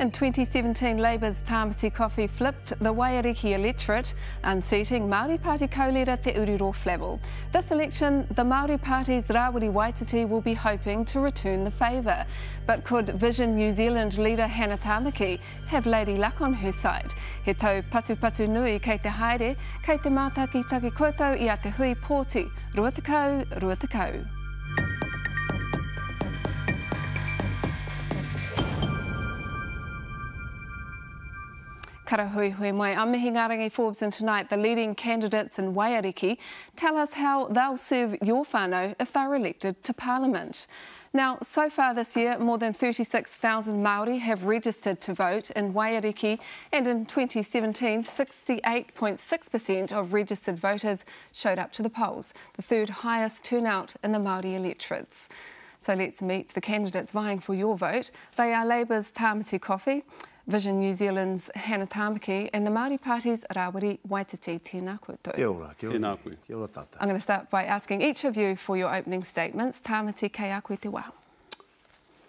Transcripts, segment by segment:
In 2017, Labour's Tāmati Coffey flipped the Waiariki electorate, unseating Māori Party co-leader Te Ururoa Flavel. This election, the Māori Party's Rawiri Waititi will be hoping to return the favour. But could Vision New Zealand leader Hannah Tamaki have Lady Luck on her side? He tau patupatu nui kei te haere, kei te mātaki take koutou I a te Hui Pōti. Ruatakau, ruatakau. Kara hui hui mai, I'm Mihi Ngarangi, Forbes, and tonight the leading candidates in Waiariki tell us how they'll serve your whānau if they're elected to Parliament. Now, so far this year, more than 36,000 Māori have registered to vote in Waiariki, and in 2017, 68.6% of registered voters showed up to the polls, the third highest turnout in the Māori electorates. So let's meet the candidates vying for your vote. They are Labour's Tāmati Coffey, Vision New Zealand's Hannah Tamaki and the Māori Party's Rawiri Waititi. Tēnā koutou. Kia ora, kia ora. Tēnā koe. Kia ora tata. I'm going to start by asking each of you for your opening statements. Tāmati, kei a koe te wā.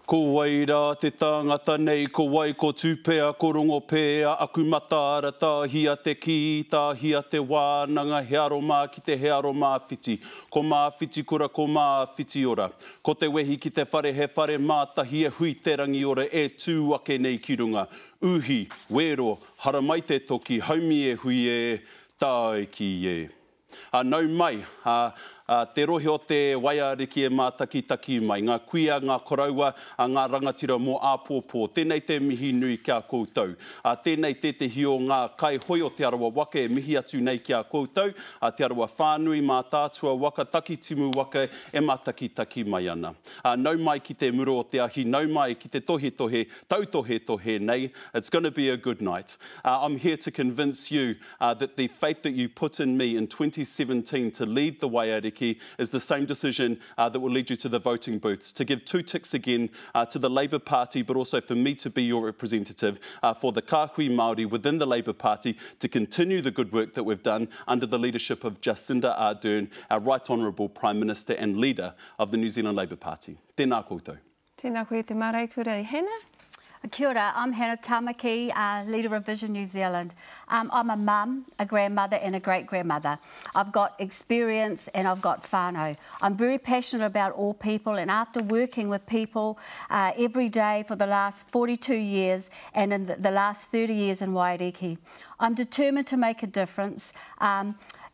Ko wai rā te tāngata nei, ko wai ko tūpea, ko rongo pēa, aku mataara tāhia te ki, tāhia te wānanga, hearo mā ki te hearo māwhiti, ko māwhiti kura, ko māwhiti ora. Ko te wehi ki te whare, he whare mātahi e hui te rangi ora e tū ake nei ki runga. Uhi, wero, haramai te toki, haumi e hui e, tāi ki e. Nau mai, te rohe o te Waiariki e mātakitaki mai, ngā kuia, ngā koraua, ngā rangatira mō āpōpō. Tēnei te mihi nui kia koutou. Tēnei tetehi o ngā kaihoi o Te Arawa waka e mihi atu nei kia koutou. Te Arawa whānui, mātātua waka, takitimu waka e mātakitaki mai ana. Nau mai ki te muro o te ahi, nau mai ki te tohe, tautohe tohe nei. It's going to be a good night. I'm here to convince you that the faith that you put in me in 2017 to lead the Waiariki is the same decision that will lead you to the voting booths, to give two ticks again to the Labour Party, but also for me to be your representative for the kāhui Māori within the Labour Party to continue the good work that we've done under the leadership of Jacinda Ardern, our Right Honourable Prime Minister and leader of the New Zealand Labour Party. Tēnā koutou. Tēnā koe te marae kura. Hannah? Kia ora, I'm Hannah Tamaki, leader of Vision New Zealand. I'm a mum, a grandmother and a great-grandmother. I've got experience and I've got whānau. I'm very passionate about all people, and after working with people every day for the last 42 years and in the last 30 years in Waiariki, I'm determined to make a difference.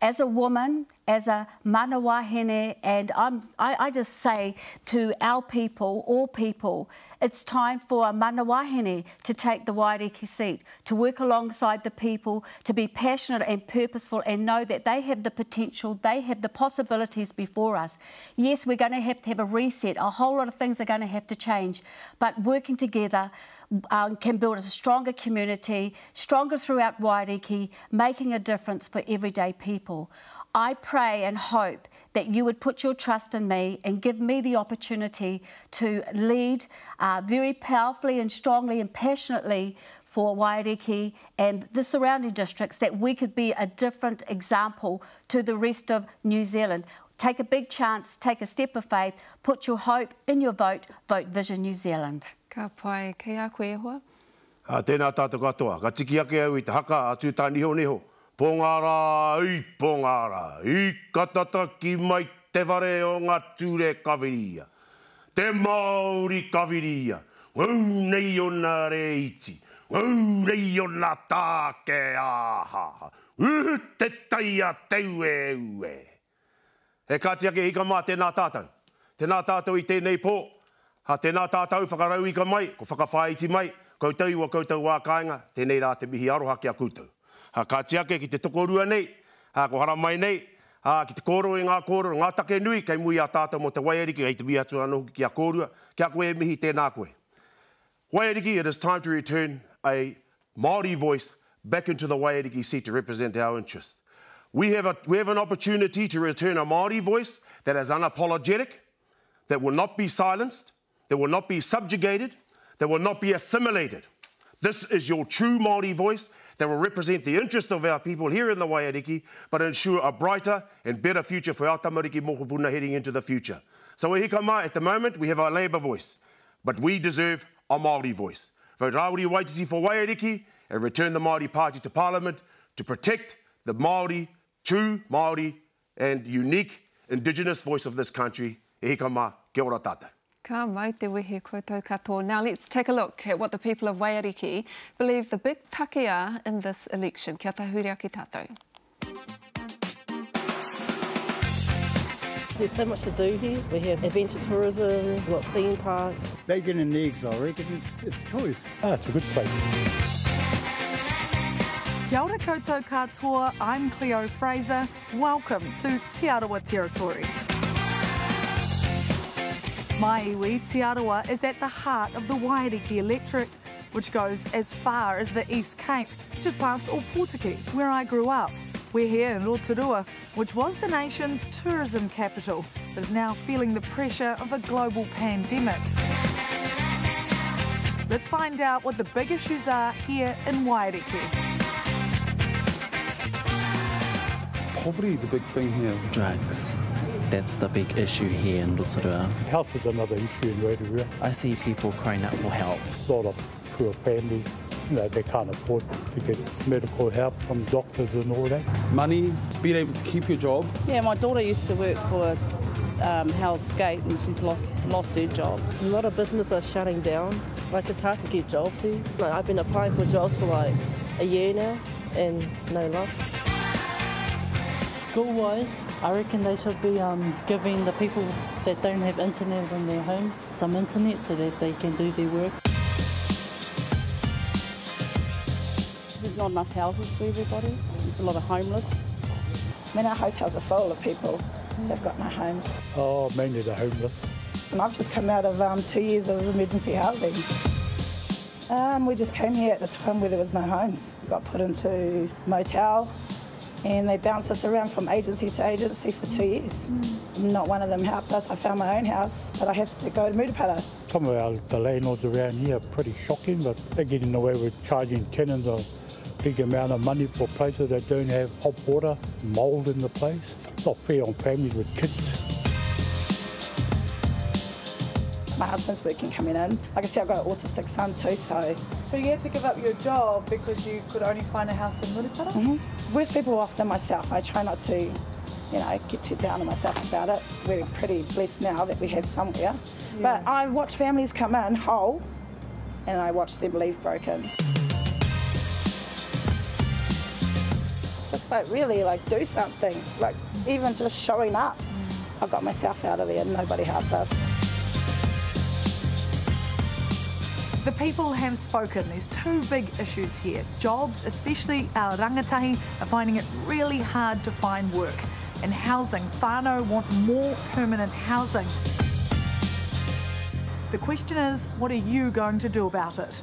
As a woman, as a mana wahine, and I just say to our people, all people, it's time for a mana wahine to take the Waiariki seat, to work alongside the people, to be passionate and purposeful and know that they have the potential, they have the possibilities before us. Yes, we're going to have a reset, a whole lot of things are going to have to change, but working together can build a stronger community, stronger throughout Waiariki, making a difference for everyday people. I pray and hope that you would put your trust in me and give me the opportunity to lead very powerfully and strongly and passionately for Waiariki and the surrounding districts, that we could be a different example to the rest of New Zealand. Take a big chance, take a step of faith, put your hope in your vote, vote Vision New Zealand. Ka pai, kei a koe hoa. Tēnā tātou katoa, ka tiki ake au I te haka atu tā niho neho. Pongara, I katata ki mai te whare o ngā ture kawiria. Te Māori kawiria, wau nei o nā reiti, wau nei o nā tāke aha, uhu te taia teu e ue. He kāti ake hika mā tēnā tātou I tēnei pō, ha tēnā tātou whakarau hika mai, ko whakawhaiti mai, koutou iwa koutou wā kāinga, tēnei rā te mihi aroha ki a koutou. Ha kāti ake ki te tokorua nei, ha ko haramai nei, ha ki te kōro e ngā kōro, ngā take nui, kei mui a tātou mo te Waiariki, kei te mihi atu anohu ki a kōrua, kia koe mihi tēnā koe. Waiariki, it is time to return a Māori voice back into the Waiariki seat to represent our interests. We have an opportunity to return a Māori voice that is unapologetic, that will not be silenced, that will not be subjugated, that will not be assimilated. This is your true Māori voice that will represent the interest of our people here in the Waiariki, but ensure a brighter and better future for our tamariki mokopuna heading into the future. So, e hika mai, at the moment, we have our Labour voice, but we deserve a Māori voice. Vote Rawiri Waititi for Waiariki and return the Māori Party to Parliament to protect the Māori, true Māori and unique Indigenous voice of this country. E hika mā, kia ora tātou. Ka mai te wehe koutou katoa. Now let's take a look at what the people of Waiariki believe the big take are in this election. Kia tahuria ki tātou. There's so much to do here. We have adventure tourism, we've got theme parks. Bacon and eggs, I reckon. It's choice. Ah, it's a good place. Kia ora koutou katoa. I'm Cleo Fraser. Welcome to Te Arawa Territory. My iwi, Te Arawa, is at the heart of the Waiariki electorate, which goes as far as the East Cape, just past Ōpōtiki, where I grew up. We're here in Rotorua, which was the nation's tourism capital, but is now feeling the pressure of a global pandemic. Let's find out what the big issues are here in Waiariki. Poverty is a big thing here. Drugs. That's the big issue here in Rotorua. Health is another issue in Rotorua. I see people crying out for help. A lot of poor families, you know, they can't afford to get medical help from doctors and all that. Money, being able to keep your job. Yeah, my daughter used to work for Hellsgate and she's lost her job. A lot of businesses are shutting down. Like, it's hard to get jobs here. Like, I've been applying for jobs for like a year now and no luck. School-wise, I reckon they should be giving the people that don't have internet in their homes some internet so that they can do their work. There's not enough houses for everybody. There's a lot of homeless. I mean, our hotels are full of people. They've got no homes. Oh, mainly the homeless. And I've just come out of 2 years of emergency housing. We just came here at the time where there was no homes. We got put into motel. And they bounced us around from agency to agency for 2 years. Mm. Not one of them helped us. I found my own house, but I have to go to Murupara. Some of the landlords around here are pretty shocking, but they're getting away with charging tenants a big amount of money for places that don't have hot water, mould in the place. It's not fair on families with kids. My husband's working coming in. Like I said, I've got an autistic son too, so... So you had to give up your job because you could only find a house in Murupara? Mm-hmm. Worse people off than myself. I try not to, you know, get too down on myself about it. We're pretty blessed now that we have somewhere. Yeah. But I watch families come in whole and I watch them leave broken. Just like really, like, do something. Like, even just showing up. I got myself out of there and nobody helped us. The people have spoken. There's two big issues here. Jobs, especially our rangatahi, are finding it really hard to find work. And housing, whānau want more permanent housing. The question is, what are you going to do about it?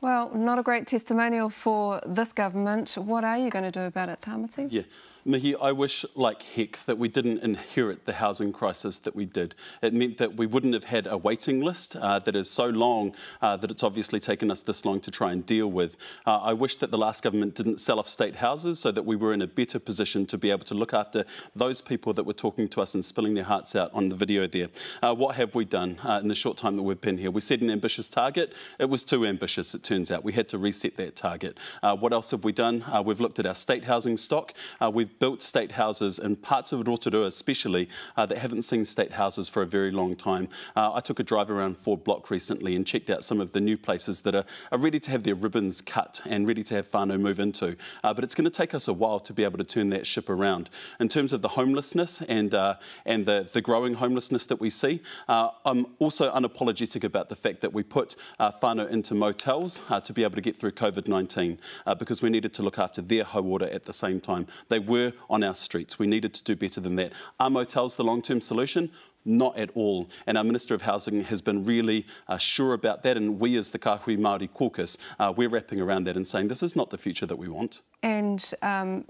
Well, not a great testimonial for this government. What are you going to do about it, Tāmati? Yeah. Mihi, I wish like heck that we didn't inherit the housing crisis that we did. It meant that we wouldn't have had a waiting list that is so long that it's obviously taken us this long to try and deal with. I wish that the last government didn't sell off state houses so that we were in a better position to be able to look after those people that were talking to us and spilling their hearts out on the video there. What have we done in the short time that we've been here? We set an ambitious target. It was too ambitious, it turns out. We had to reset that target. What else have we done? We've looked at our state housing stock. We've built state houses in parts of Rotorua especially that haven't seen state houses for a very long time. I took a drive around Ford Block recently and checked out some of the new places that are ready to have their ribbons cut and ready to have whānau move into. But it's going to take us a while to be able to turn that ship around. In terms of the homelessness and the growing homelessness that we see, I'm also unapologetic about the fact that we put whānau into motels to be able to get through COVID-19 because we needed to look after their hauora at the same time. They were on our streets. We needed to do better than that. Are motels the long-term solution? Not at all. And our Minister of Housing has been really sure about that, and we as the Kāhui Māori Caucus, we're wrapping around that and saying this is not the future that we want. And I'm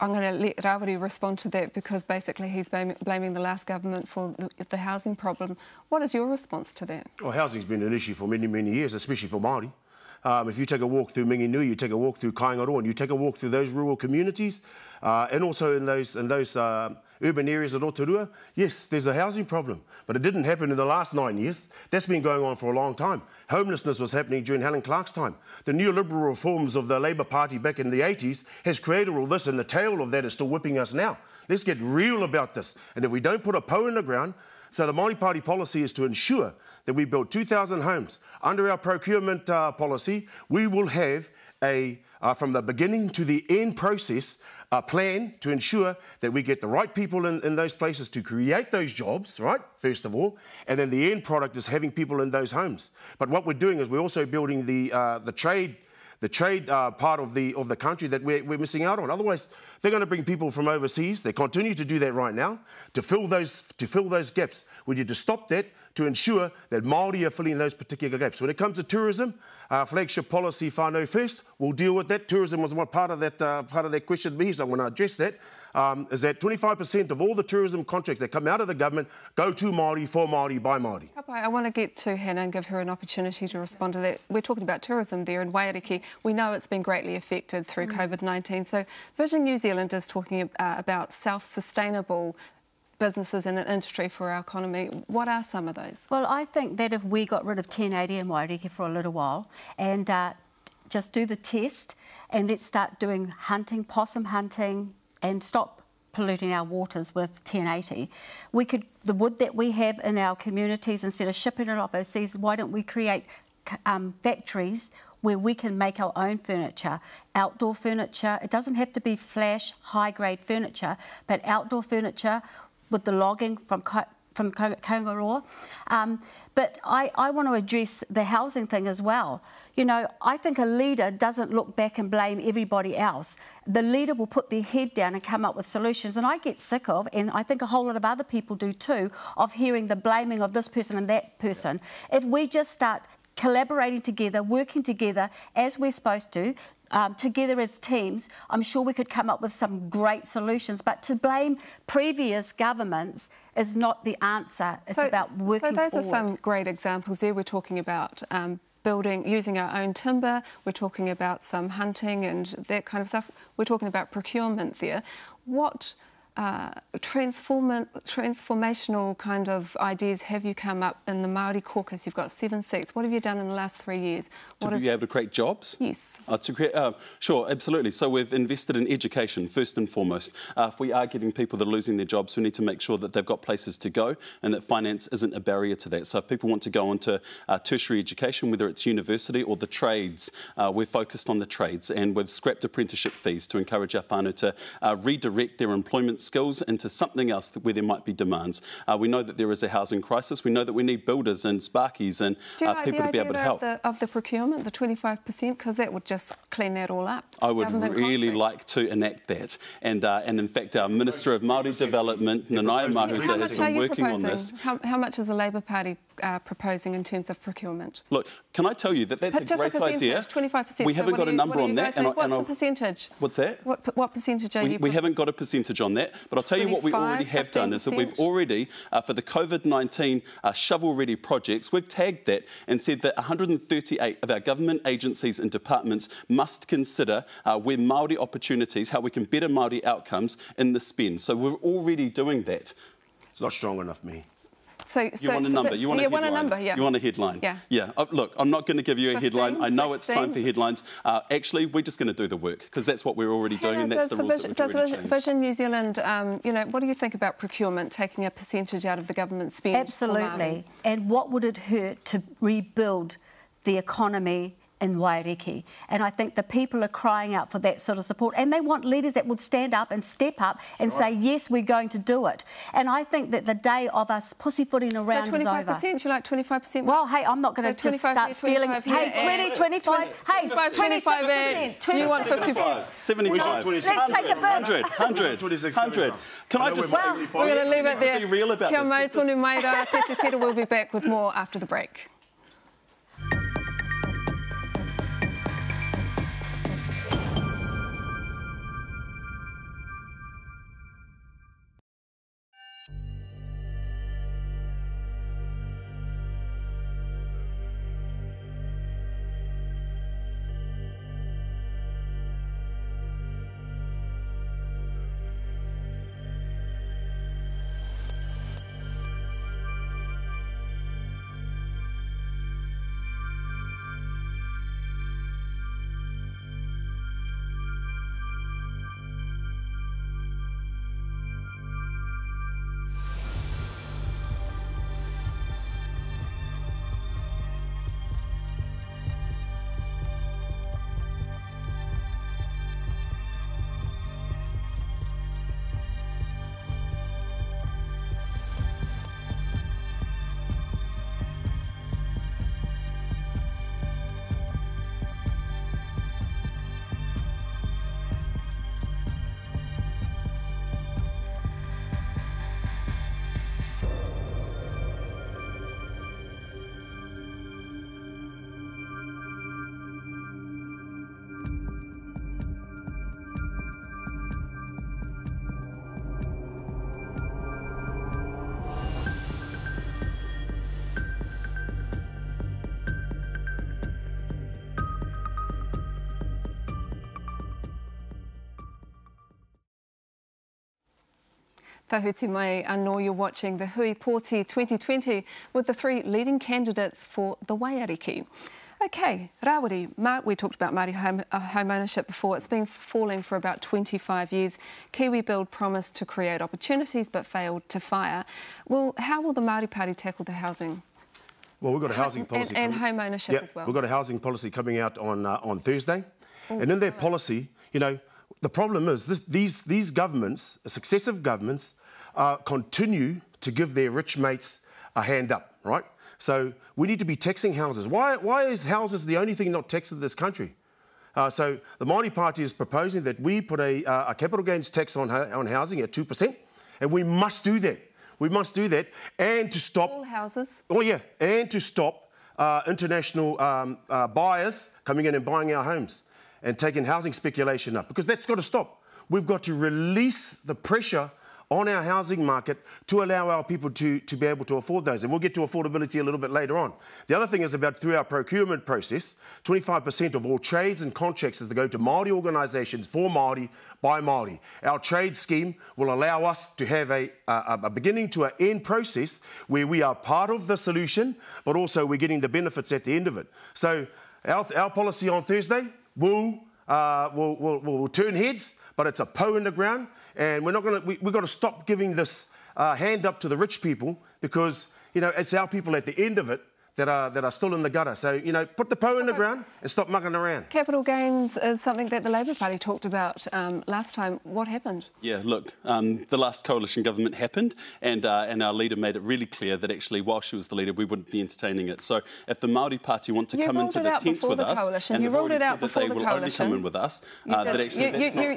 going to let Rawiri respond to that because basically he's blaming the last government for the housing problem. What is your response to that? Well, housing's been an issue for many, many years, especially for Māori. If you take a walk through Minginui, you take a walk through Kaingaro, and you take a walk through those rural communities, and also in those urban areas of Rotorua, yes, there's a housing problem. But it didn't happen in the last 9 years. That's been going on for a long time. Homelessness was happening during Helen Clark's time. The neoliberal reforms of the Labour Party back in the 80s has created all this, and the tail of that is still whipping us now. Let's get real about this. And if we don't put a PO in the ground, so the Māori Party policy is to ensure that we build 2,000 homes. Under our procurement policy, we will have a, from the beginning to the end process, a plan to ensure that we get the right people in those places to create those jobs, right, first of all, and then the end product is having people in those homes. But what we're doing is we're also building the trade part of the country that we're missing out on. Otherwise, they're going to bring people from overseas. They continue to do that right now to fill those gaps. We need to stop that to ensure that Māori are filling those particular gaps. When it comes to tourism, our flagship policy, Whānau First, will deal with that. Tourism was one part of that question to me, so I'm going to address that. Is that 25% of all the tourism contracts that come out of the government go to Māori, for Māori, by Māori. I want to get to Hannah and give her an opportunity to respond to that. We're talking about tourism there in Waiariki. We know it's been greatly affected through COVID-19. So Vision New Zealand is talking about self-sustainable businesses in an industry for our economy. What are some of those? Well, I think that if we got rid of 1080 in Waiariki for a little while and just do the test and let's start doing hunting, possum hunting, and stop polluting our waters with 1080. We could, the wood that we have in our communities, instead of shipping it off overseas, why don't we create factories where we can make our own furniture, outdoor furniture. It doesn't have to be flash, high-grade furniture, but outdoor furniture with the logging from Kaingaro. But I want to address the housing thing as well. You know, I think a leader doesn't look back and blame everybody else. The leader will put their head down and come up with solutions. And I get sick of, and I think a whole lot of other people do too, of hearing the blaming of this person and that person. If we just start collaborating together, working together as we're supposed to, together as teams, I'm sure we could come up with some great solutions. But to blame previous governments is not the answer. It's about working forward. So those are some great examples there. We're talking about building, using our own timber. We're talking about some hunting and that kind of stuff. We're talking about procurement there. What transformational kind of ideas have you come up in the Māori caucus? You've got 7 seats. What have you done in the last 3 years? Be able to create jobs? Yes. To create, sure, absolutely. So we've invested in education, first and foremost. If we are getting people that are losing their jobs, we need to make sure that they've got places to go and that finance isn't a barrier to that. So if people want to go into tertiary education, whether it's university or the trades, we're focused on the trades, and we've scrapped apprenticeship fees to encourage our whānau to redirect their employment skills into something else where there might be demands. We know that there is a housing crisis. We know that we need builders and sparkies and people to be able to help. Do you know the idea of the procurement, the 25%, because that would just clean that all up? I would really like to enact that. And in fact, our Minister of Māori Development, Ngāi Mahuta, has been working on this. How much is the Labour Party proposing in terms of procurement? Look, can I tell you that that's just a great idea. 25%. We haven't got a number on that. What's the percentage? What's that? What percentage are you? We haven't got a percentage on that. But I'll tell you what we already have done is that we've already, for the COVID-19 shovel-ready projects, we've tagged that and said that 138 of our government agencies and departments must consider where Māori opportunities, how we can better Māori outcomes in the spend. So we're already doing that. It's not strong enough, me. So you want a number, you want a headline. You want a headline. Yeah. Oh, look, I'm not going to give you a headline. I know 16. It's time for headlines. Actually, we're just going to do the work because that's what we're already doing, and that's the rules that we've already changed. Does Vision New Zealand, you know, what do you think about procurement, taking a percentage out of the government spend? Absolutely. And what would it hurt to rebuild the economy in Waiariki? And I think the people are crying out for that sort of support, and they want leaders that would stand up and step up and say, yes, we're going to do it. And I think that the day of us pussyfooting around is over. So 25%, you like 25%? Well, hey, I'm not going to just start stealing. Hey, 25, 26%. You want 50%. 75. Let's take a bit. 100. Can I just say, we're going to leave it there. Be real about this. Kia mai tonu maira. Te Tira will be back with more after the break. Tahuti mai, I know you're watching the Hui Pōti 2020 with the three leading candidates for the Waiariki. OK, Rawiri, we talked about Māori home ownership before. It's been falling for about 25 years. KiwiBuild promised to create opportunities but failed to fire. Well, how will the Māori Party tackle the housing? Well, we've got a housing policy... And home ownership as well. We've got a housing policy coming out on Thursday. Ooh, and in their policy, you know, the problem is these governments, successive governments, continue to give their rich mates a hand up, right? So we need to be taxing houses. Why is houses the only thing not taxed in this country? So the Māori Party is proposing that we put a capital gains tax on housing at 2%, and we must do that. We must do that, and to stop... All houses. Oh, yeah, and to stop international buyers coming in and buying our homes and taking housing speculation up, because that's got to stop. We've got to release the pressure on our housing market to allow our people to be able to afford those. And we'll get to affordability a little bit later on. The other thing is about through our procurement process, 25% of all trades and contracts is to go to Māori organisations for Māori, by Māori. Our trade scheme will allow us to have a beginning to an end process where we are part of the solution, but also we're getting the benefits at the end of it. So our policy on Thursday will turn heads, but it's a PO in the ground, and we're not going to. We've got to stop giving this hand up to the rich people, because you know it's our people at the end of it that are still in the gutter. So you know, put the PO in the ground and stop mucking around. Capital gains is something that the Labour Party talked about last time. What happened? Yeah, look, the last coalition government happened, and our leader made it really clear that actually, while she was the leader, we wouldn't be entertaining it. So if the Māori Party want to come into the tent with us, and you ruled it out before the coalition, they will only come in with us. That actually,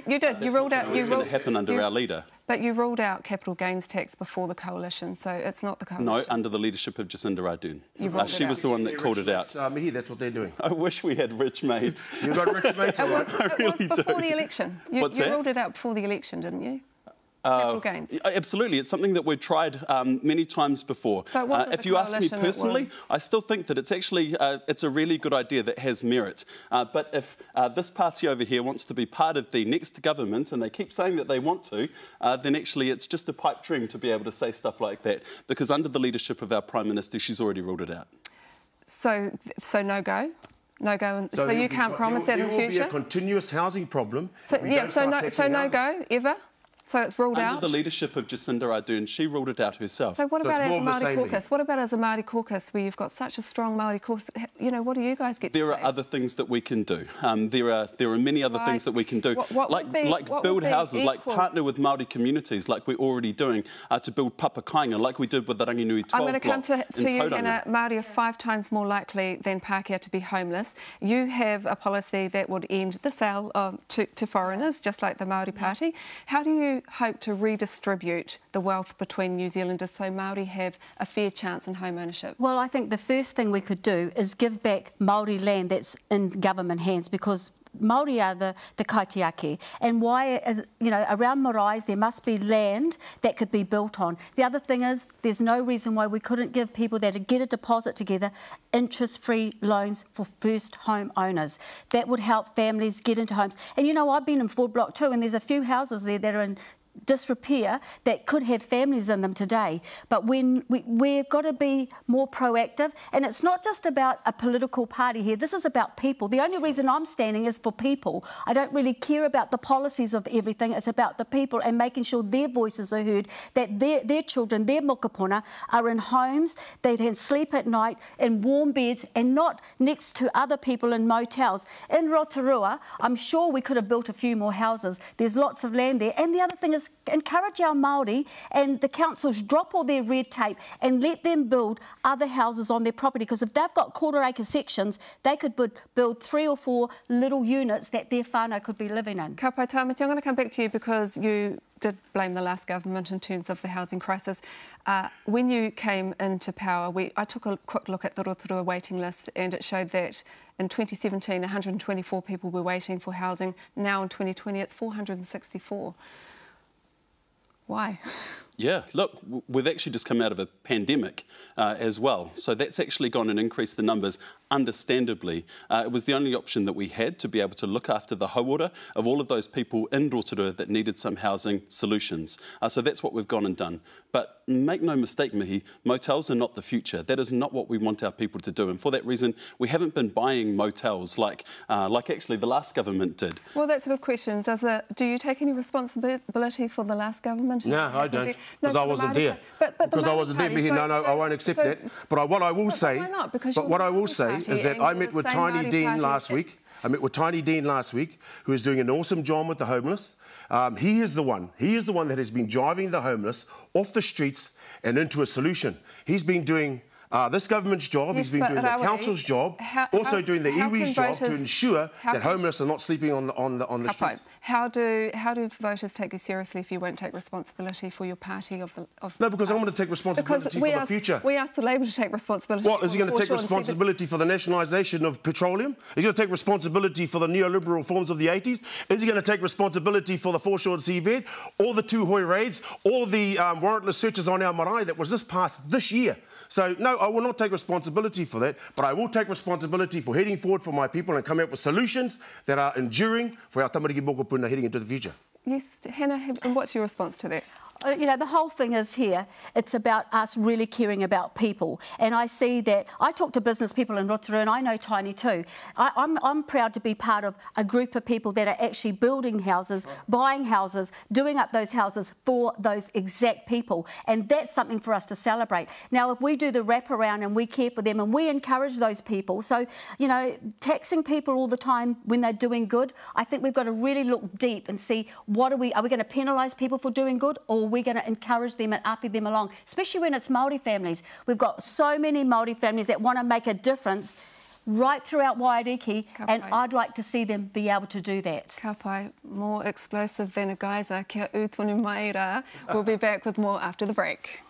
you did. You ruled out. You ruled. It happened under our leader. But you ruled out capital gains tax before the coalition, so it's not the coalition. No, under the leadership of Jacinda Ardern. She was the one that called it out. Mihi, that's what they're doing. I wish we had rich mates. You've got rich mates. It was before the election. You ruled it out before the election, didn't you? Capital gains. Absolutely. It's something that we've tried many times before. So if you ask me personally, I still think that it's actually it's a really good idea that has merit. But if this party over here wants to be part of the next government, and they keep saying that they want to, then actually it's just a pipe dream to be able to say stuff like that, because under the leadership of our Prime Minister, she's already ruled it out. So no go? No go. So you can't promise that in the future? There will be a continuous housing problem. So no go ever? So it's ruled out? Under the leadership of Jacinda Ardern, she ruled it out herself. So what about as a Māori caucus? What about as a Māori caucus, where you've got such a strong Māori caucus? You know, what do you guys get to say? There are other things that we can do. There are many other things that we can do. Like build houses, like partner with Māori communities, like we're already doing, to build Papa Kainga, like we did with the Ranginui 12 Block. I'm going to come to you, Hannah. Māori are 5 times more likely than Pākehā to be homeless. You have a policy that would end the sale to foreigners, just like the Māori Party. How do you hope to redistribute the wealth between New Zealanders so Māori have a fair chance in home ownership? Well, I think the first thing we could do is give back Māori land that's in government hands, because Māori are the kaitiaki, and why, you know, around Marae there must be land that could be built on. The other thing is there's no reason why we couldn't give people that get a deposit together interest-free loans for first home owners. That would help families get into homes. And, you know, I've been in Ford Block too, and there's a few houses there that are in disrepair that could have families in them today. But when we've got to be more proactive, and it's not just about a political party here, this is about people. The only reason I'm standing is for people. I don't really care about the policies of everything, it's about the people and making sure their voices are heard, that their children, their mokopuna, are in homes, they can sleep at night in warm beds and not next to other people in motels. In Rotorua, I'm sure we could have built a few more houses. There's lots of land there. And the other thing is encourage our Māori and the councils drop all their red tape and let them build other houses on their property, because if they've got quarter-acre sections, they could build 3 or 4 little units that their whānau could be living in. Ka pai Tāmati, I'm going to come back to you because you did blame the last government in terms of the housing crisis. When you came into power, I took a quick look at the Rotorua waiting list, and it showed that in 2017, 124 people were waiting for housing. Now in 2020, it's 464. Why? Yeah, look, we've actually just come out of a pandemic as well. So that's actually gone and increased the numbers, understandably. It was the only option that we had to be able to look after the hauora of all of those people in Rotorua that needed some housing solutions. So that's what we've gone and done. But make no mistake, Mihi, motels are not the future. That is not what we want our people to do. And for that reason, we haven't been buying motels like actually the last government did. Well, that's a good question. Do you take any responsibility for the last government? No, I don't. Because I wasn't there. Because I wasn't there, Mihi. No, no, I won't accept that. But what I will say is that I met with Tiny Dean last week. I met with Tiny Dean last week, who is doing an awesome job with the homeless. He is the one that has been driving the homeless off the streets and into a solution. He's been doing this government's job, yes, he's been doing the council's job, also doing the iwi's job to ensure that homeless are not sleeping on the streets. How do voters take you seriously if you won't take responsibility for your party No, because I want to take responsibility for the future. We asked the Labour to take responsibility. What, is he going to take responsibility for the nationalisation of petroleum? Is he going to take responsibility for the neoliberal reforms of the 80s? Is he going to take responsibility for the foreshore and seabed? All the two Hoi raids, all the warrantless searches on our marae that was just passed this year? So, no, I will not take responsibility for that, but I will take responsibility for heading forward for my people and coming up with solutions that are enduring for our tamariki mokopuna heading into the future. Yes, Hannah, what's your response to that? You know, the whole thing is here, it's about us really caring about people. And I see that, I talk to business people in Rotorua and I know Tiny too. I'm proud to be part of a group of people that are actually building houses, buying houses, doing up those houses for those exact people. And that's something for us to celebrate. Now, if we do the wraparound and we care for them and we encourage those people, so, you know, taxing people all the time when they're doing good, I think we've got to really look deep and see what are we going to penalise people for doing good, or we're going to encourage them and uplift them along, especially when it's Māori families. We've got so many Māori families that want to make a difference right throughout Waiariki, and I'd like to see them be able to do that. Ka pai, more explosive than a geyser. Kia ora tonu mai rā. We'll be back with more after the break.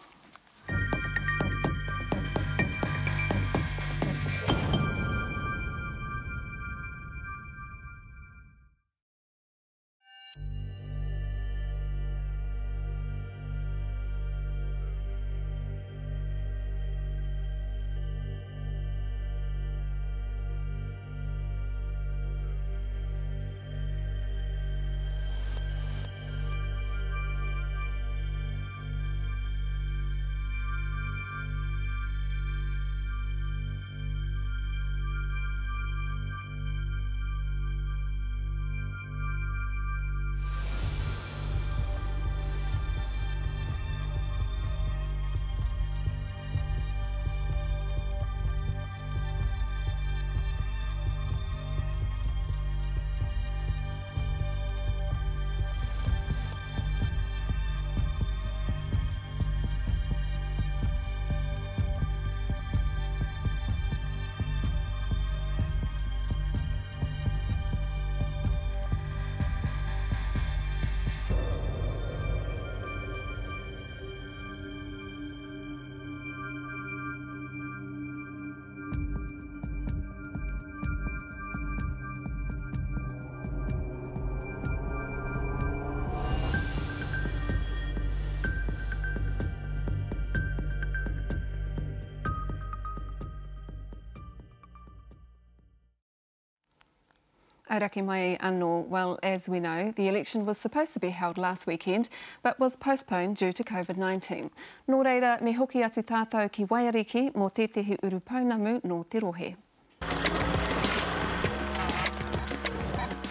Airaki mai anō. Well, as we know, the election was supposed to be held last weekend, but was postponed due to COVID-19. Nō reira, me hoki atu tātou ki Waiariki mō tētahi urupaunamu nō te rohe.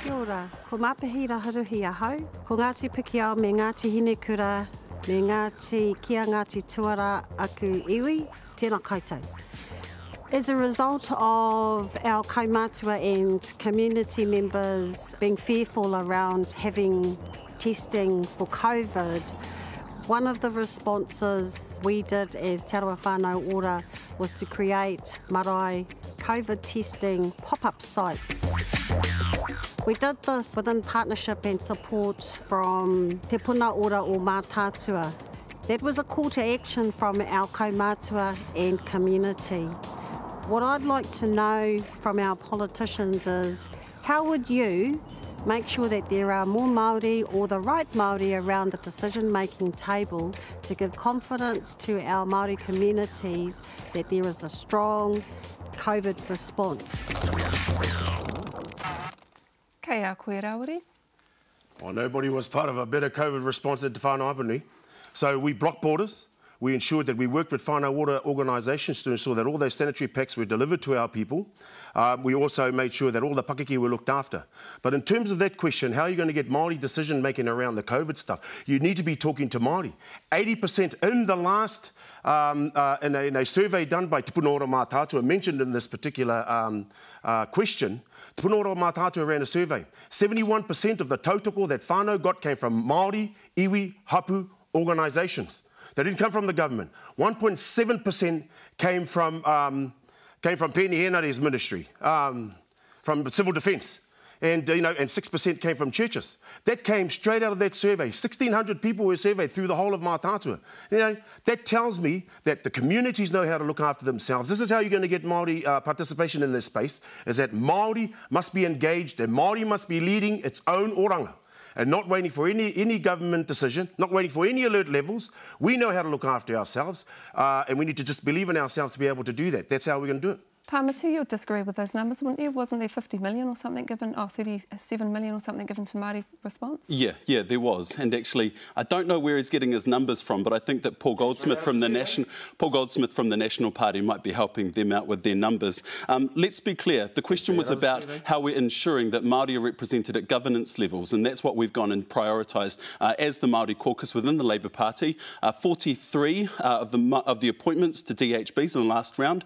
Kia ora, ko Mapahira Haruhi ahau, ko Ngāti Pakeao me Ngāti Hinekura, me Ngāti Kia Ngāti Tuara aku iwi, tēnā koutou. As a result of our kaumātua and community members being fearful around having testing for COVID, one of the responses we did as Te Arawa Whānau Ora was to create marae COVID testing pop-up sites. We did this within partnership and support from Te Puna Ora o Mātātua. That was a call to action from our kaumātua and community. What I'd like to know from our politicians is, how would you Make sure that there are more Māori or the right Māori around the decision-making table to give confidence to our Māori communities that there is a strong COVID response. Kei a koe, Rawiri. Well, nobody was part of a better COVID response than Te Whānau Apuni. So we blocked borders. We ensured that we worked with whānau ora organisations to ensure that all those sanitary packs were delivered to our people. We also made sure that all the pakeke were looked after. But in terms of that question, how are you going to get Māori decision-making around the COVID stuff? You need to be talking to Māori. 80% in the last... in a survey done by Te Puna Ora o Mātātua, mentioned in this particular question, Te Puna Ora o Mātātua ran a survey. 71% of the tautoko that whānau got came from Māori, iwi, hapu organisations. They didn't come from the government. 1.7% came from Penny Henari's ministry, from civil defence. And, you know, and 6% came from churches. That came straight out of that survey. 1,600 people were surveyed through the whole of Mātātua. You know, that tells me that the communities know how to look after themselves. This is how you're going to get Māori participation in this space, is that Māori must be engaged and Māori must be leading its own oranga and not waiting for any government decision, not waiting for any alert levels. We know how to look after ourselves and we need to just believe in ourselves to be able to do that. That's how we're going to do it. Tamati, you'd disagree with those numbers, wouldn't you? Wasn't there 50 million or something given, or 37 million or something given to Māori response? Yeah, there was. And actually, I don't know where he's getting his numbers from, but I think that Paul Goldsmith from the National Party might be helping them out with their numbers. Let's be clear. The question was about how we're ensuring that Māori are represented at governance levels, and that's what we've gone and prioritised as the Māori caucus within the Labour Party. 43 of the appointments to DHBs in the last round.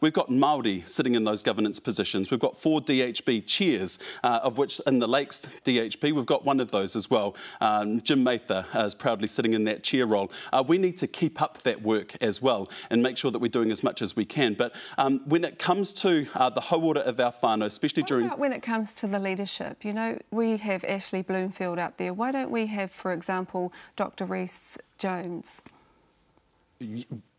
We've got Māori sitting in those governance positions. We've got 4 DHB chairs, of which in the Lakes DHB, we've got one of those as well. Jim Mather is proudly sitting in that chair role. We need to keep up that work as well and make sure that we're doing as much as we can. But when it comes to the hauora of our whānau, especially when it comes to the leadership, you know, we have Ashley Bloomfield out there. Why don't we have, for example, Dr Rhys-Jones?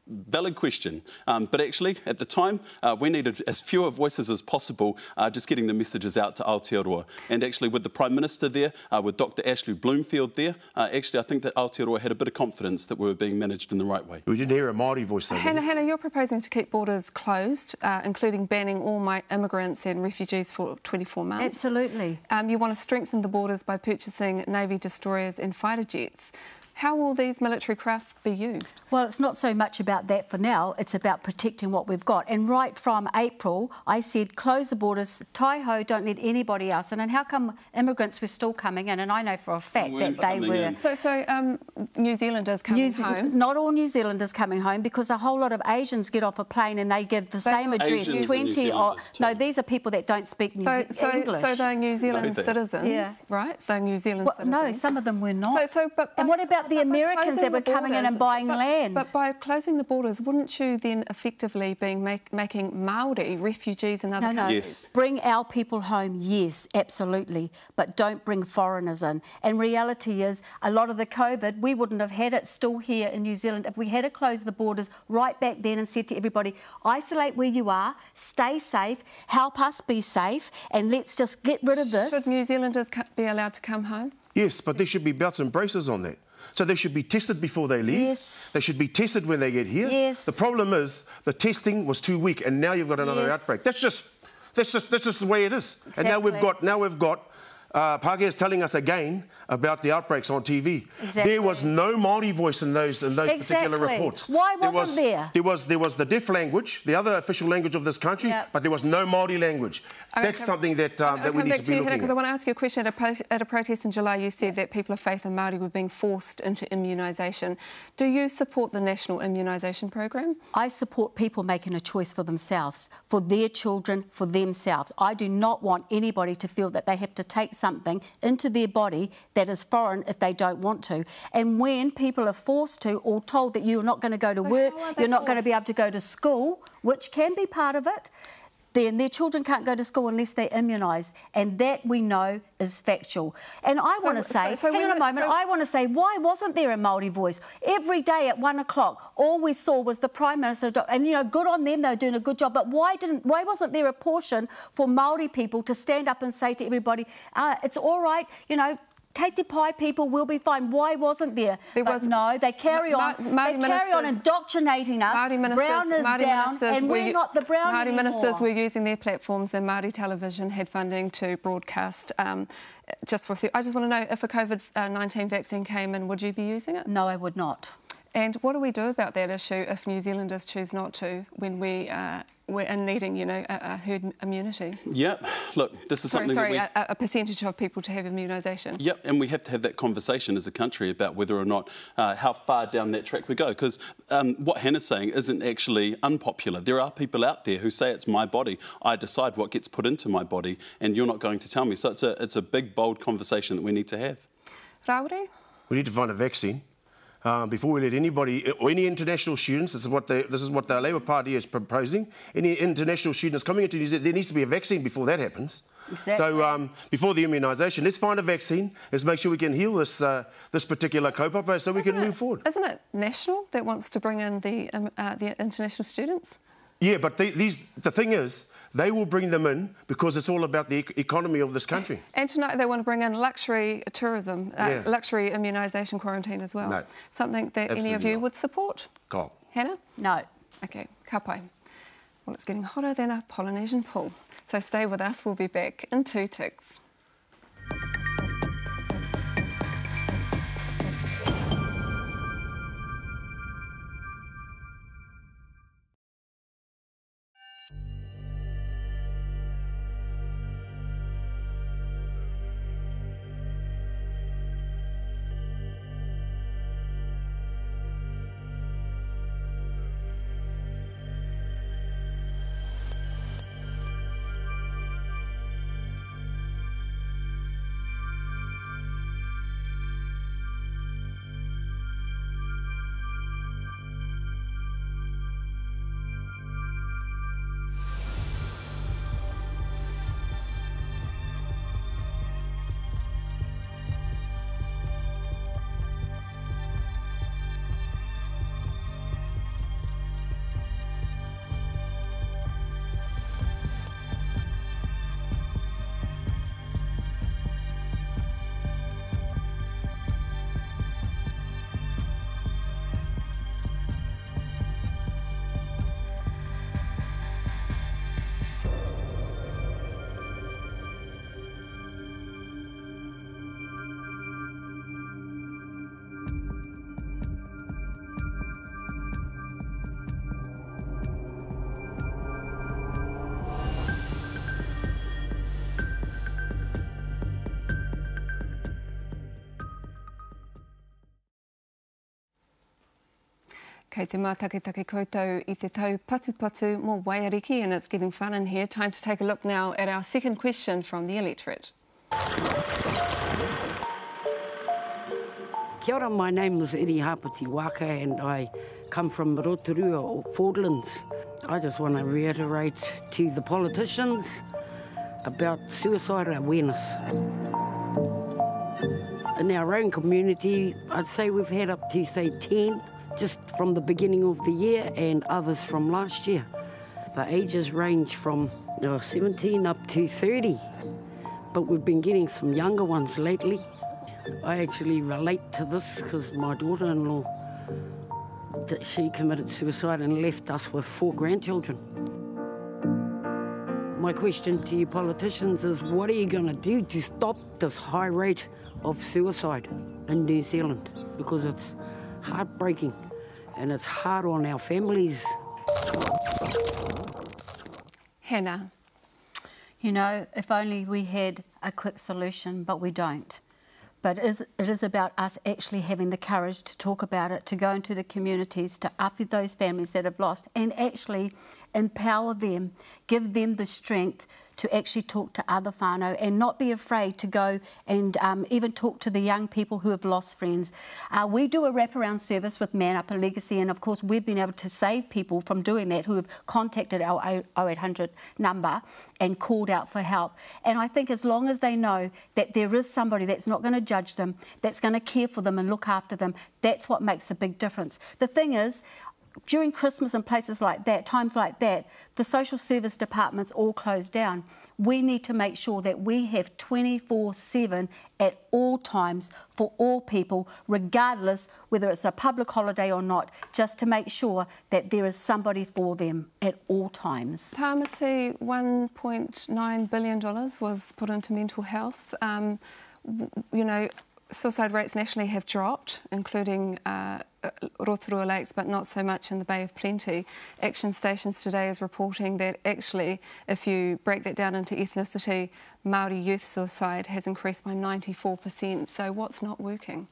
Valid question, but actually at the time we needed as few voices as possible, just getting the messages out to Aotearoa. And actually with the Prime Minister there, with Dr Ashley Bloomfield there, actually I think that Aotearoa had a bit of confidence that we were being managed in the right way. We didn't hear a Māori voice though. Hannah, you're proposing to keep borders closed, including banning all immigrants and refugees for 24 months. Absolutely. You want to strengthen the borders by purchasing Navy destroyers and fighter jets. How will these military craft be used? Well, it's not so much about that for now. It's about protecting what we've got. And right from April, I said, close the borders, tai-ho, don't let anybody else in. And how come immigrants were still coming in? And I know for a fact that they were. So New Zealanders coming home? Not all New Zealanders coming home, because a whole lot of Asians get off a plane and they give the same address. Asians 20 or... No, these are people that don't speak English. So they're New Zealand citizens, right? They're New Zealand citizens. No, some of them were not. And what about the Americans that were coming in and buying land? But by closing the borders, wouldn't you then effectively be making Māori refugees in other countries? Yes. Bring our people home, yes, absolutely, but don't bring foreigners in. And reality is, a lot of the COVID, we wouldn't have had it still here in New Zealand if we had to close the borders right back then and said to everybody, isolate where you are, stay safe, help us be safe, and let's just get rid of this. Should New Zealanders be allowed to come home? Yes, but there should be belts and braces on that. So they should be tested before they leave. Yes. They should be tested when they get here. Yes. The problem is the testing was too weak, and now you've got another outbreak. That's just the way it is. Exactly. And now we've got Pākehā is telling us again about the outbreaks on TV. Exactly. There was no Māori voice in those particular reports. Why wasn't there? There was the deaf language, the other official language of this country, but there was no Māori language. That's something that that we need to be looking at. Because I want to ask you a question. At a protest in July, you said that people of faith and Māori were being forced into immunisation. Do you support the national immunisation program? I support people making a choice for themselves, for their children, for themselves. I do not want anybody to feel that they have to take something into their body that is foreign if they don't want to. And when people are forced to or told that you're not going to go to work, you're not going to be able to go to school, which can be part of it, then their children can't go to school unless they're immunised, and that we know is factual. And I want to say, I want to say, why wasn't there a Māori voice? Every day at 1 o'clock, all we saw was the Prime Minister, and you know, good on them, they're doing a good job, but why wasn't there a portion for Māori people to stand up and say to everybody, it's all right, you know, Kei te Pai people will be fine. Why wasn't there? No, they carry on. They carry on indoctrinating us. Brown is down, and we're not the brown anymore. Māori ministers were using their platforms, and Māori television had funding to broadcast. I just want to know, if a COVID-19 vaccine came in, would you be using it? No, I would not. And what do we do about that issue if New Zealanders choose not to, when we're in needing, you know, a herd immunity? Yep. Look, this is a percentage of people to have immunisation. Yep, and we have to have that conversation as a country about whether or not, how far down that track we go, because what Hannah's saying isn't actually unpopular. There are people out there who say, it's my body, I decide what gets put into my body, and you're not going to tell me. So it's a big, bold conversation that we need to have. Rawiri? We need to find a vaccine. Before we let anybody, or any international students, this is what the Labour Party is proposing. Any international students coming into New Zealand, there needs to be a vaccine before that happens. Exactly. So before the immunisation, let's find a vaccine. Let's make sure we can heal this this particular kaupapa, so we can move forward. Isn't it National that wants to bring in the international students? Yeah, but the thing is, they will bring them in because it's all about the economy of this country. And tonight they want to bring in luxury tourism, luxury immunisation quarantine as well. No. Something that absolutely any of you not would support? Carl. Hannah? No. OK, ka pai. Well, it's getting hotter than a Polynesian pool. So stay with us, we'll be back in 2 ticks. Kei te mātaketake koutou I te tau patupatu mō Waiariki, and it's getting fun in here. Time to take a look now at our second question from the electorate. Kia ora, my name is Eri Hapati Waka, and I come from Rotorua or Fordlands. I just want to reiterate to the politicians about suicide awareness. In our own community, I'd say we've had up to, say, 10 just from the beginning of the year, and others from last year. The ages range from 17 up to 30, but we've been getting some younger ones lately. I actually relate to this because my daughter-in-law, she committed suicide and left us with 4 grandchildren. My question to you politicians is, what are you going to do to stop this high rate of suicide in New Zealand? Because it's heartbreaking, and it's hard on our families. Hannah. You know, if only we had a quick solution, but we don't. But it is about us actually having the courage to talk about it, to go into the communities, to uplift those families that have lost, and actually empower them, give them the strength to actually talk to other whānau and not be afraid to go and even talk to the young people who have lost friends. We do a wraparound service with Man Up and Legacy, and of course we've been able to save people from doing that who have contacted our 0800 number and called out for help. And I think as long as they know that there is somebody that's not going to judge them, that's going to care for them and look after them, that's what makes a big difference. The thing is, during Christmas and places like that, times like that, the social service departments all close down. We need to make sure that we have 24/7 at all times for all people, regardless whether it's a public holiday or not, just to make sure that there is somebody for them at all times. Tāmati, $1.9 billion was put into mental health. You know, suicide rates nationally have dropped, including Rotorua Lakes, but not so much in the Bay of Plenty. Action Stations today is reporting that actually, if you break that down into ethnicity, Māori youth suicide has increased by 94%. So what's not working?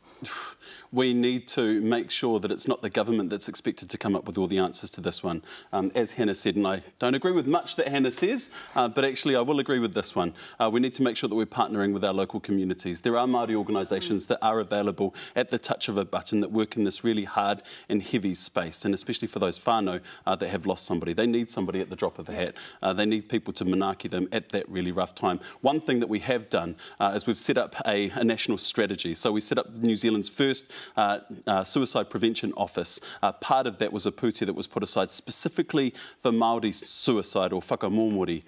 We need to make sure that it's not the government that's expected to come up with all the answers to this one. As Hannah said, and I don't agree with much that Hannah says, but actually I will agree with this one. We need to make sure that we're partnering with our local communities. There are Māori organisations that are available at the touch of a button that work in this really hard and heavy space, and especially for those whānau that have lost somebody. They need somebody at the drop of a hat. They need people to manaaki them at that really rough time. One thing that we have done is we've set up a national strategy. So we set up New Zealand's first suicide prevention office. Part of that was a puti that was put aside specifically for Māori suicide or whakamomori,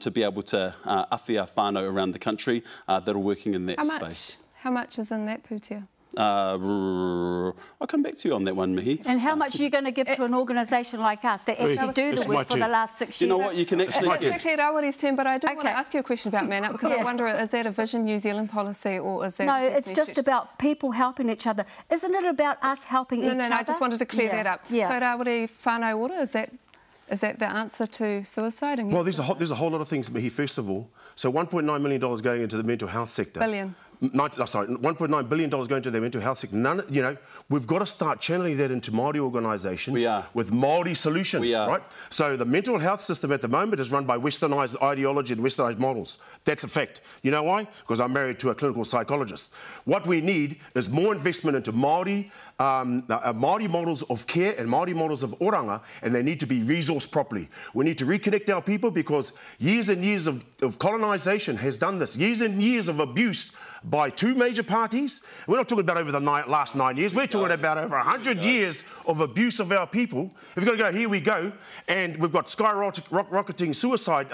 to be able to awhia whānau around the country that are working in that space. How much is in that putia? I'll come back to you on that one, Mihi. And how much are you going to give to an organisation like us that actually do the work for the last 6 years? You know what, you can actually... It's actually Rawiri's turn, but I do want to ask you a question about Man Up, because I wonder, is that a Vision New Zealand policy or is that... No, it's just about people helping each other. Isn't it about us helping each other? No, I just wanted to clear that up. Yeah. So Rawiri whānau ora, is that the answer to suicide? And well, there's a whole lot of things, Mihi, first of all. So $1.9 million going into the mental health sector. Billion. $1.9 billion going to their mental health sector. You know, we've got to start channeling that into Māori organisations with Māori solutions, right? So the mental health system at the moment is run by westernised ideology and westernised models. That's a fact. You know why? Because I'm married to a clinical psychologist. What we need is more investment into Māori, Māori models of care and Māori models of oranga, and they need to be resourced properly. We need to reconnect our people, because years and years of colonisation has done this, years and years of abuse by two major parties. We're not talking about over the last 9 years. We're talking about over 100 years of abuse of our people. If you're going to go, here we go, and we've got skyrocketing suicide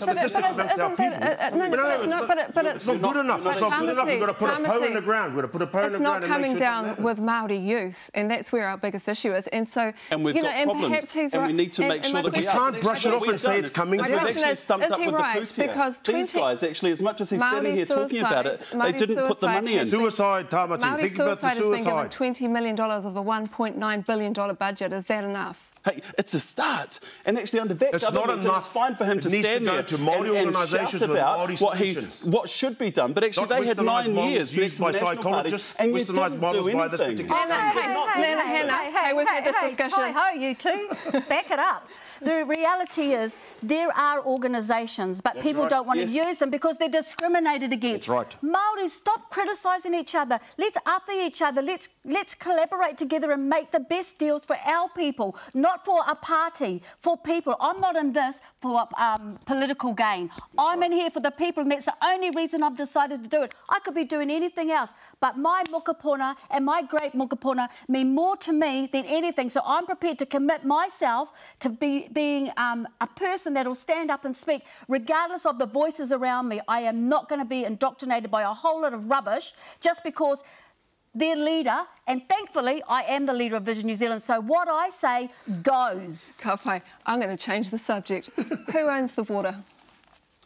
statistics about our people. But it's not good enough. It's not good enough. We've got to put a pole in the ground. We've got to put a pole in the ground. It's not coming down with Māori youth, and that's where our biggest issue is. And so, you know, and perhaps he's right. And we need to make sure that we can't brush it off and say it's coming down. Is he right? Because these guys, actually, as much as he's standing here talking about it, Māori they didn't put the money in. Suicide, Tāmati. Māori think about the suicide. Has been given $20 million of a $1.9 billion budget. Is that enough? Hey, it's a start. And actually under that government, it's fine for him to stand there and shout about what should be done. But actually they had 9 years next to the National Party and you didn't do anything. Hannah, we've had this discussion. Hi-ho, you two. Back it up. The reality is there are organisations, but people don't want to use them because they're discriminated against. That's right. Māori, stop criticising each other. Let's up each other. Let's collaborate together and make the best deals for our people. Not for a party, for people. I'm not in this for political gain. I'm in here for the people, and that's the only reason I've decided to do it. I could be doing anything else, but my mokopuna and my great mokopuna mean more to me than anything, so I'm prepared to commit myself to being a person that will stand up and speak, regardless of the voices around me. I am not going to be indoctrinated by a whole lot of rubbish just because their leader, and thankfully I am the leader of Vision New Zealand, so what I say goes. Ka whai, I'm going to change the subject. Who owns the water?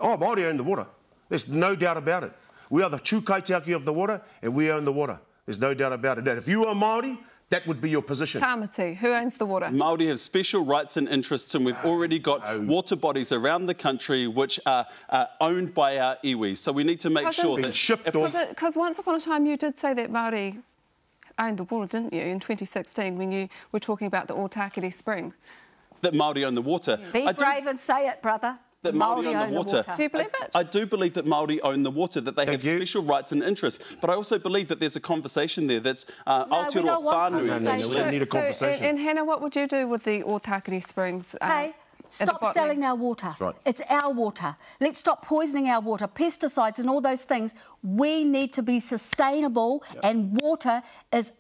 Oh, Māori own the water. There's no doubt about it. We are the true kaitiaki of the water, and we own the water. There's no doubt about it. And if you are Māori, that would be your position. Tāmati, who owns the water? Māori have special rights and interests, and we've already got water bodies around the country which are owned by our iwi. So we need to make sure that... Because once upon a time you did say that Māori owned the water, didn't you, in 2016 when you were talking about the Ōtākiri Springs? That Māori owned the water. Be brave and say it, brother. that Māori own the water. Do you believe it? I do believe that Māori own the water, that they have special rights and interests. But I also believe that there's a conversation there that's Aotearoa whānui. No, we need a conversation. And Hannah, what would you do with the Ōtākiri Springs? Stop selling our water. That's right. It's our water. Let's stop poisoning our water. Pesticides and all those things. We need to be sustainable, and water is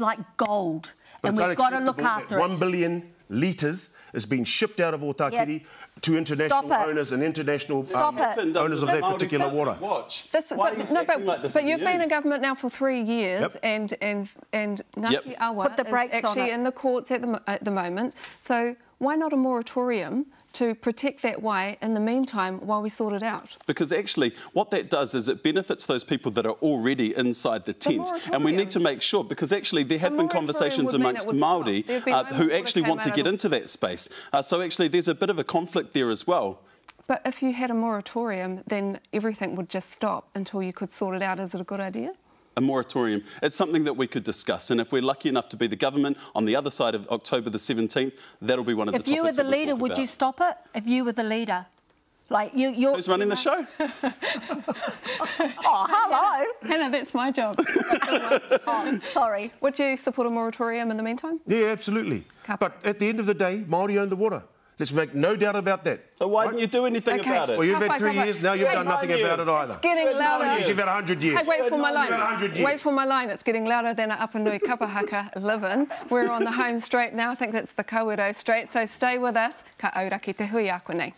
like gold. But and we've got to look after it. 1 billion litres is being shipped out of Ōtākiri to international owners and international owners of that particular water. But you've been in government now for 3 years, and Ngāti Awa is actually in the courts at the moment. So why not a moratorium to protect that way in the meantime while we sort it out? Because actually what that does is it benefits those people that are already inside the tent, and we need to make sure, because actually there have been conversations amongst Māori who actually want to get into that space. So actually there's a bit of a conflict there as well. But if you had a moratorium, then everything would just stop until you could sort it out. Is it a good idea? A moratorium. It's something that we could discuss, and if we're lucky enough to be the government on the other side of October the 17th, that'll be one of the topics. If you were the leader, would you stop it? If you were the leader? Like you're who's running the show? Oh, hello. Hannah, that's my job. Oh, sorry. Would you support a moratorium in the meantime? Yeah, absolutely. But at the end of the day, Māori own the water. Let's make no doubt about that. So why didn't you do anything about it? Well, you've had 3 years, now you've done nothing about it either. It's getting louder. You've had 100 years. Hey, wait for my line. Wait for my line. It's getting louder than I up and Nui Kapahaka live in. We're on the home straight now. I think that's the Kawerau Strait. So stay with us. Ka aura ki te hui a konei.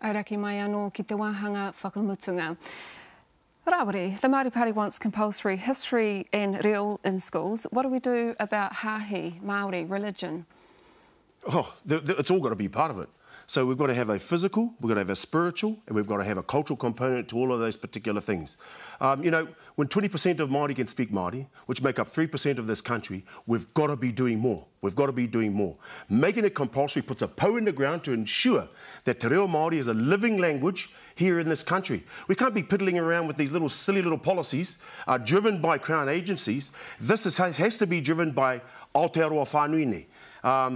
Auraki mai anō ki te wāhanga whakamutunga. Rawiri, the Māori Party wants compulsory history and reo in schools. What do we do about hāhi, Māori, religion? Oh, it's all got to be part of it. So we've got to have a physical, we've got to have a spiritual, and we've got to have a cultural component to all of those particular things. You know, when 20% of Māori can speak Māori, which make up 3% of this country, we've got to be doing more. We've got to be doing more. Making it compulsory puts a pau in the ground to ensure that Te Reo Māori is a living language here in this country. We can't be piddling around with these little silly little policies driven by Crown agencies. This has to be driven by Aotearoa Whānuine.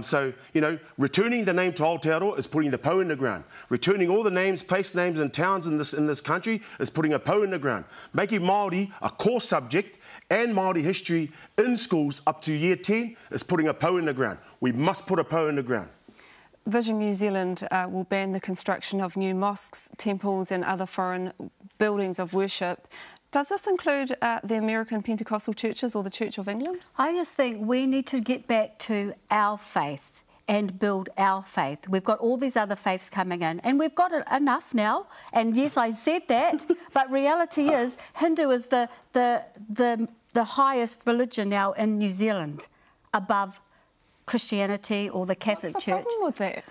So, you know, returning the name to Aotearoa is putting the pau in the ground. Returning all the names, place names and towns in this country is putting a pau in the ground. Making Māori a core subject and Māori history in schools up to year 10 is putting a pau in the ground. We must put a pau in the ground. Vision New Zealand will ban the construction of new mosques, temples and other foreign buildings of worship. Does this include the American Pentecostal churches or the Church of England? I just think we need to get back to our faith and build our faith. We've got all these other faiths coming in and we've got enough now, and yes, I said that, but reality is Hindu is the highest religion now in New Zealand, above Christianity or the Catholic Church. What's the problem with that?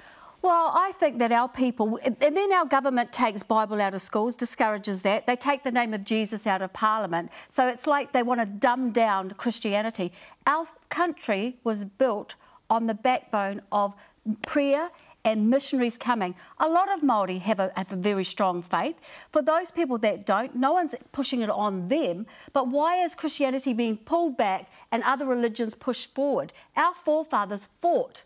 Well, I think that our people, and then our government takes Bible out of schools, discourages that. They take the name of Jesus out of Parliament. So it's like they want to dumb down Christianity. Our country was built on the backbone of prayer and missionaries coming. A lot of Māori have a very strong faith. For those people that don't, no one's pushing it on them. But why is Christianity being pulled back and other religions pushed forward? Our forefathers fought.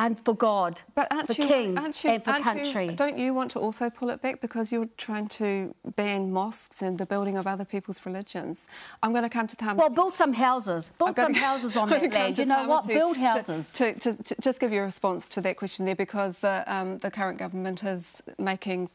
And for God, but for king and for country. Don't you want to also pull it back because you're trying to ban mosques and the building of other people's religions? I'm going to come to Tāmati. Well, build some houses. Build some houses on that land. You know what? Build houses. To just give you a response to that question there, because the current government is making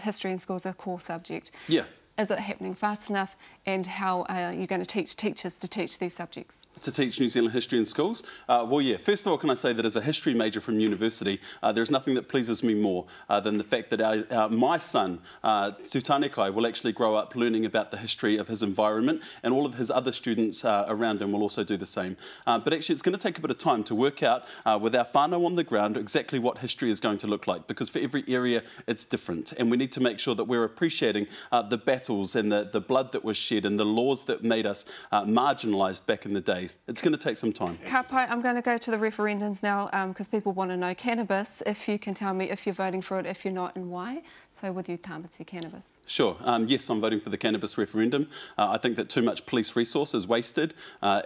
history in schools a core subject. Yeah. Is it happening fast enough, and how are you going to teach teachers to teach these subjects? To teach New Zealand history in schools? Well, yeah, first of all, can I say that as a history major from university, there's nothing that pleases me more than the fact that my son, Tutanekai, will actually grow up learning about the history of his environment, and all of his other students around him will also do the same. But actually, it's going to take a bit of time to work out with our whānau on the ground exactly what history is going to look like, because for every area, it's different, and we need to make sure that we're appreciating the battle and the blood that was shed and the laws that made us marginalised back in the day. It's going to take some time. Kapai, I'm going to go to the referendums now because people want to know cannabis. If you can tell me if you're voting for it, if you're not, and why. So with you, Tāmati, cannabis. Sure. Yes, I'm voting for the cannabis referendum. I think that too much police resource is wasted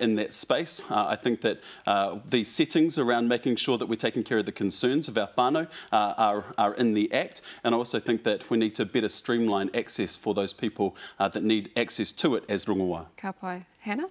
in that space. I think that the settings around making sure that we're taking care of the concerns of our whānau are in the Act, and I also think that we need to better streamline access for those people that need access to it as rongoā. Ka pai. Hannah?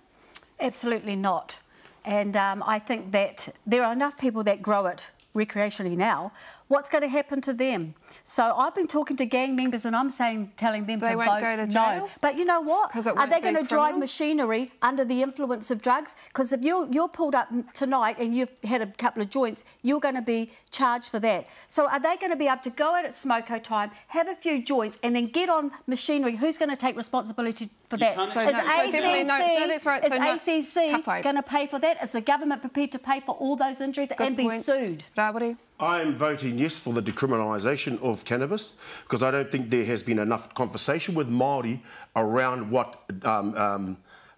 Absolutely not. And I think that there are enough people that grow it recreationally now. What's going to happen to them? So I've been talking to gang members and I'm saying, telling them they won't go to jail. No. But you know what? Are they going to drive machinery under the influence of drugs? Because if you're pulled up tonight and you've had a couple of joints, you're going to be charged for that. So are they going to be able to go out at smoko time, have a few joints, and then get on machinery? Who's going to take responsibility for that? Is ACC going to pay for that? Is the government prepared to pay for all those injuries and be sued? Rawiri? I'm voting yes for the decriminalisation of cannabis because I don't think there has been enough conversation with Māori around what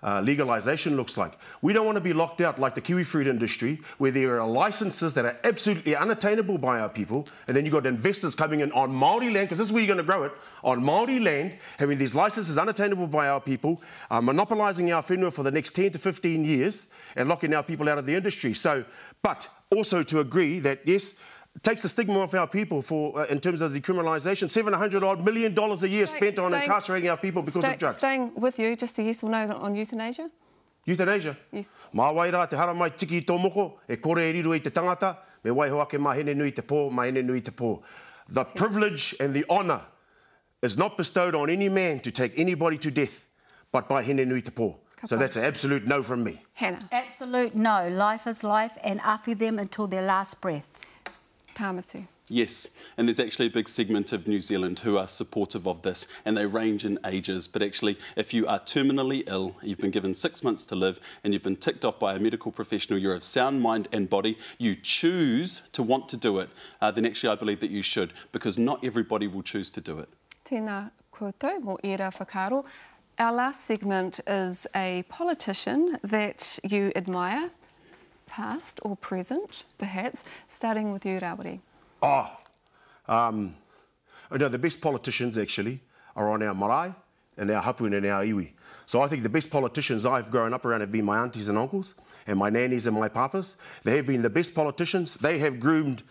legalisation looks like. We don't want to be locked out like the kiwi fruit industry where there are licences that are absolutely unattainable by our people, and then you've got investors coming in on Māori land, because this is where you're going to grow it, on Māori land, having these licences unattainable by our people, monopolising our whenua for the next 10 to 15 years and locking our people out of the industry. So, but also to agree that, yes, it takes the stigma off our people for, in terms of the decriminalisation. $700-odd million a year spent on incarcerating our people because of drugs. Staying with you, just a yes or no on euthanasia? Euthanasia? Yes. Mā wai rā te haramai tiki I tō moko, e kore e riru I te tangata, me wai hoake mā hene nui te pō, mā hene nui te pō. The privilege and the honour is not bestowed on any man to take anybody to death, but by hene nui te pō. So that's an absolute no from me. Hannah? Absolute no. Life is life, and afi them until their last breath. Tāmati. Yes, and there's actually a big segment of New Zealand who are supportive of this, and they range in ages, but actually if you are terminally ill, you've been given 6 months to live and you've been ticked off by a medical professional, you're of sound mind and body, you choose to want to do it, then actually I believe that you should, because not everybody will choose to do it. Tēnā koutou, mō ērā whakaaro. Our last segment is a politician that you admire, past or present, perhaps, starting with you, Rawiri. No, the best politicians, actually, are on our marae and our hapun and our iwi. So I think the best politicians I've grown up around have been my aunties and uncles and my nannies and my papas. They have been the best politicians. They have groomed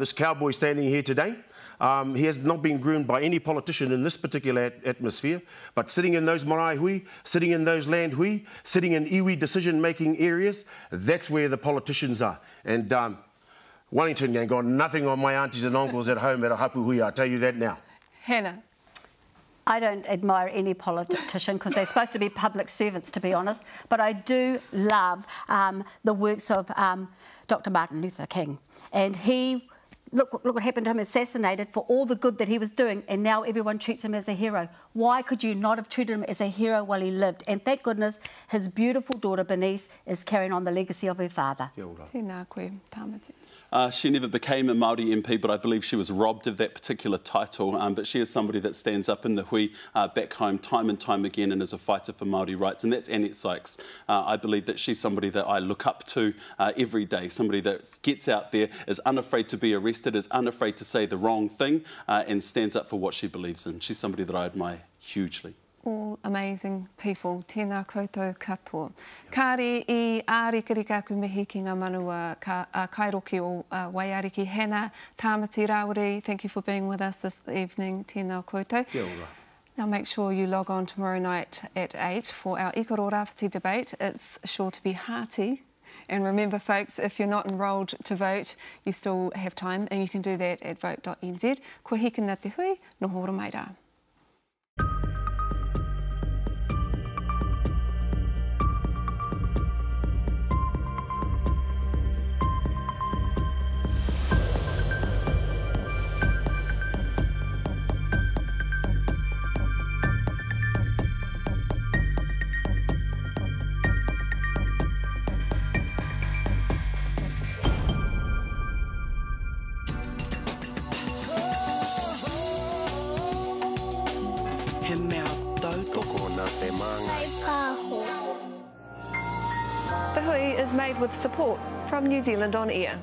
this cowboy standing here today. He has not been groomed by any politician in this particular atmosphere, but sitting in those marae hui, sitting in those land hui, sitting in iwi decision-making areas, that's where the politicians are. And Wellington gang got nothing on my aunties and uncles at home at a hapu hui, I'll tell you that now. Hannah? I don't admire any politician because they're supposed to be public servants, to be honest, but I do love the works of Dr. Martin Luther King, and he Look what happened to him, assassinated for all the good that he was doing, and now everyone treats him as a hero. Why could you not have treated him as a hero while he lived? And thank goodness his beautiful daughter Bernice is carrying on the legacy of her father. Tēnā koe, Tāmati. She never became a Māori MP, but I believe she was robbed of that particular title. But she is somebody that stands up in the hui back home time and time again and is a fighter for Māori rights, and that's Annette Sykes. I believe that she's somebody that I look up to every day, somebody that gets out there, is unafraid to be arrested, is unafraid to say the wrong thing and stands up for what she believes in. She's somebody that I admire hugely. All amazing people. Tēnā koutou katoa. Kāre I ārikiri kāku mihi ki ngā manua kairoki o Waiariki. Hannah, Tāmati, Rawiri, thank you for being with us this evening. Tēnā koutou. Kia ora. Now make sure you log on tomorrow night at 8 for our Eko Rawiri debate. It's sure to be hearty. And remember, folks, if you're not enrolled to vote, you still have time, and you can do that at vote.nz. Ko hikina te hui, noho ora mai rā. The Hui is made with support from New Zealand On Air.